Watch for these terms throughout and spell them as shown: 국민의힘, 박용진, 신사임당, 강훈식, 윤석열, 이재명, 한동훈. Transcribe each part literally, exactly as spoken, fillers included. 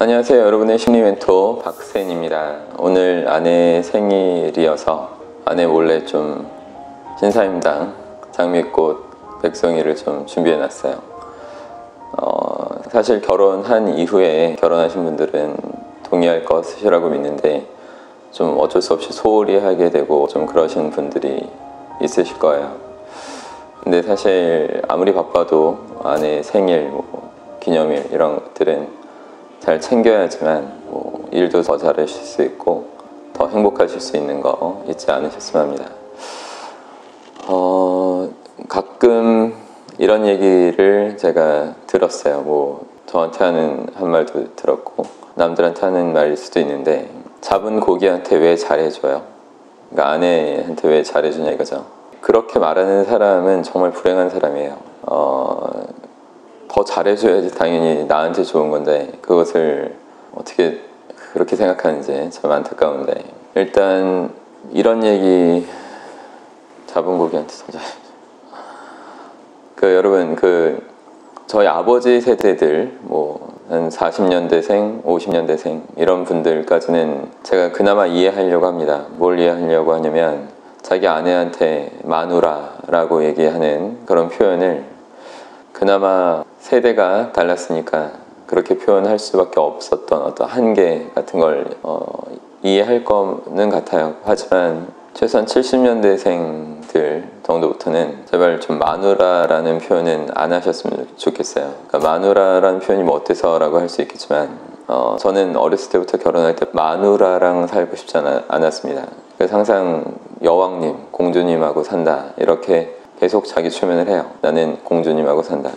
안녕하세요. 여러분의 심리멘토 박센입니다. 오늘 아내 생일이어서 아내 몰래 좀 신사임당 장미꽃 백송이를 좀 준비해놨어요. 어, 사실 결혼한 이후에 결혼하신 분들은 동의할 거 쓰시라고 믿는데 좀 어쩔 수 없이 소홀히 하게 되고 좀 그러신 분들이 있으실 거예요. 근데 사실 아무리 바빠도 아내 생일, 뭐, 기념일 이런 것들은 잘 챙겨야지만 뭐 일도 더 잘하실 수 있고 더 행복하실 수 있는 거 잊지 않으셨으면 합니다. 어, 가끔 이런 얘기를 제가 들었어요. 뭐 저한테 하는 한 말도 들었고 남들한테 하는 말일 수도 있는데, 잡은 고기한테 왜 잘해줘요? 그러니까 아내한테 왜 잘해주냐 이거죠. 그렇게 말하는 사람은 정말 불행한 사람이에요. 어, 더 잘해줘야지 당연히 나한테 좋은 건데 그것을 어떻게 그렇게 생각하는지 참 안타까운데, 일단 이런 얘기 잡은 고기한테 그 여러분 그 저희 아버지 세대들 뭐 한 사십 년대생, 오십 년대생 이런 분들까지는 제가 그나마 이해하려고 합니다. 뭘 이해하려고 하냐면 자기 아내한테 마누라라고 얘기하는 그런 표현을 그나마 세대가 달랐으니까 그렇게 표현할 수밖에 없었던 어떤 한계 같은 걸 어, 이해할 거는 같아요. 하지만 최소한 칠십 년대생들 정도부터는 제발 좀 마누라라는 표현은 안 하셨으면 좋겠어요. 그러니까 마누라라는 표현이 뭐 어때서 라고 할 수 있겠지만 어, 저는 어렸을 때부터 결혼할 때 마누라랑 살고 싶지 않았습니다. 그래서 항상 여왕님, 공주님하고 산다 이렇게 계속 자기 최면을 해요. 나는 공주님하고 산다.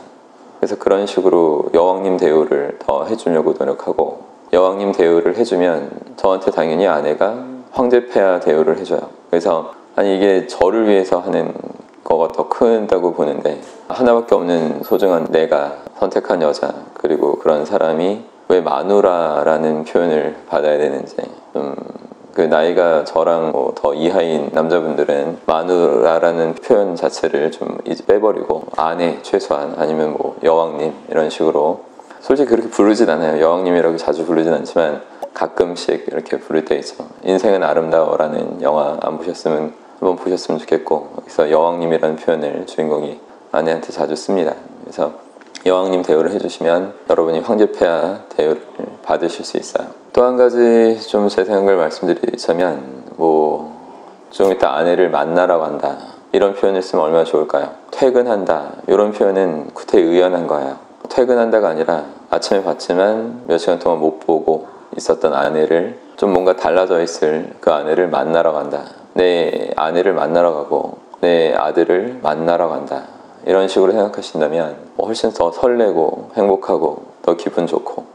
그래서 그런 식으로 여왕님 대우를 더 해주려고 노력하고, 여왕님 대우를 해주면 저한테 당연히 아내가 황제폐하 대우를 해줘요. 그래서 아니 이게 저를 위해서 하는 거가 더 크다고 보는데, 하나밖에 없는 소중한 내가 선택한 여자, 그리고 그런 사람이 왜 마누라라는 표현을 받아야 되는지, 좀 그 나이가 저랑 뭐 더 이하인 남자분들은 마누라라는 표현 자체를 좀 이제 빼버리고 아내 최소한 아니면 뭐 여왕님 이런 식으로, 솔직히 그렇게 부르진 않아요. 여왕님이라고 자주 부르진 않지만 가끔씩 이렇게 부를 때 있죠. 인생은 아름다워라는 영화 안 보셨으면 한번 보셨으면 좋겠고, 그래서 여왕님이라는 표현을 주인공이 아내한테 자주 씁니다. 그래서 여왕님 대우를 해주시면 여러분이 황제폐하 대우를 받으실 수 있어요. 또 한 가지 좀 제 생각을 말씀드리자면, 뭐 좀 이따 아내를 만나라고 한다 이런 표현을 쓰면 얼마나 좋을까요? 퇴근한다 이런 표현은 구태의연한 거예요. 퇴근한다가 아니라 아침에 봤지만 몇 시간 동안 못 보고 있었던 아내를, 좀 뭔가 달라져 있을 그 아내를 만나러 간다, 내 아내를 만나러 가고 내 아들을 만나러 간다 이런 식으로 생각하신다면 훨씬 더 설레고 행복하고 더 기분 좋고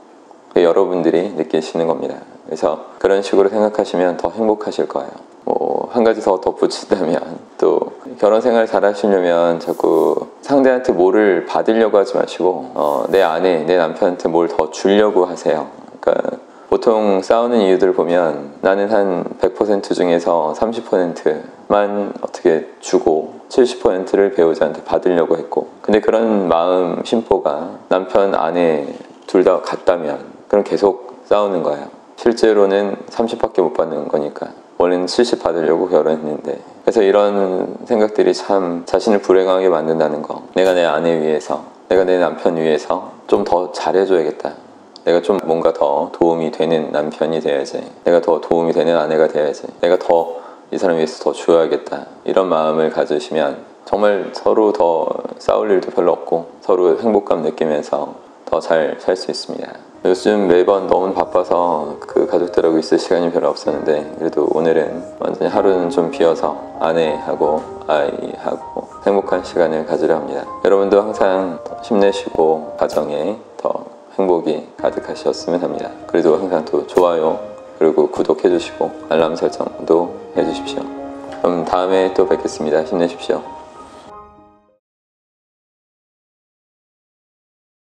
여러분들이 느끼시는 겁니다. 그래서 그런 식으로 생각하시면 더 행복하실 거예요. 뭐 한 가지 더 덧붙인다면, 또 결혼 생활 잘 하시려면 자꾸 상대한테 뭐를 받으려고 하지 마시고 어, 내 아내, 내 남편한테 뭘 더 주려고 하세요. 그러니까 보통 싸우는 이유들 보면 나는 한 백 퍼센트 중에서 삼십 퍼센트만 어떻게 주고 칠십 퍼센트를 배우자한테 받으려고 했고, 근데 그런 마음 심보가 남편, 아내 둘 다 같다면 그럼 계속 싸우는 거예요. 실제로는 삼십밖에 못 받는 거니까 원래는 칠십 받으려고 결혼했는데. 그래서 이런 생각들이 참 자신을 불행하게 만든다는 거, 내가 내 아내 위해서, 내가 내 남편 위해서 좀 더 잘해줘야겠다, 내가 좀 뭔가 더 도움이 되는 남편이 돼야지, 내가 더 도움이 되는 아내가 돼야지, 내가 더 이 사람 위해서 더 줘야겠다 이런 마음을 가지시면 정말 서로 더 싸울 일도 별로 없고 서로 행복감 느끼면서 더 잘 살 수 있습니다. 요즘 매번 너무 바빠서 그 가족들하고 있을 시간이 별로 없었는데, 그래도 오늘은 완전히 하루는 좀 비어서 아내하고 아이하고 행복한 시간을 가지려 합니다. 여러분도 항상 힘내시고 가정에 더 행복이 가득하셨으면 합니다. 그래도 항상 또 좋아요 그리고 구독해주시고 알람 설정도 해주십시오. 그럼 다음에 또 뵙겠습니다. 힘내십시오.